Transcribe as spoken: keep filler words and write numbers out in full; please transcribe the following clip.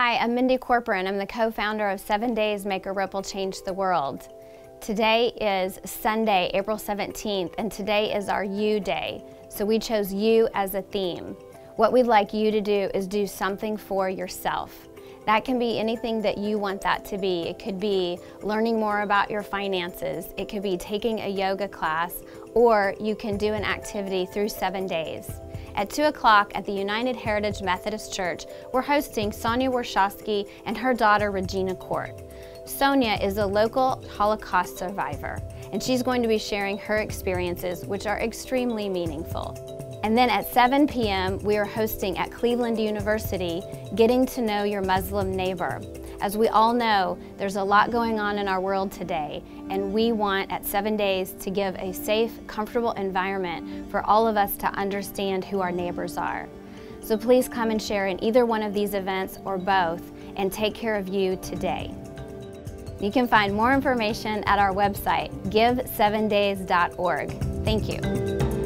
Hi, I'm Mindy Corporon. I'm the co-founder of Seven Days Make a Ripple Change the World. Today is Sunday, April seventeenth, and today is our You Day. So we chose you as a theme. What we'd like you to do is do something for yourself. That can be anything that you want that to be. It could be learning more about your finances. It could be taking a yoga class, or you can do an activity through seven days. At two o'clock at the United Heritage Methodist Church, we're hosting Sonia Warshawski and her daughter Regina Court. Sonia is a local Holocaust survivor, and she's going to be sharing her experiences, which are extremely meaningful. And then at seven p m, we are hosting at Cleveland University, Getting to Know Your Muslim Neighbor. As we all know, there's a lot going on in our world today, and we want at Seven Days to give a safe, comfortable environment for all of us to understand who our neighbors are. So please come and share in either one of these events or both, and take care of you today. You can find more information at our website, Give Seven Days dot org. Thank you.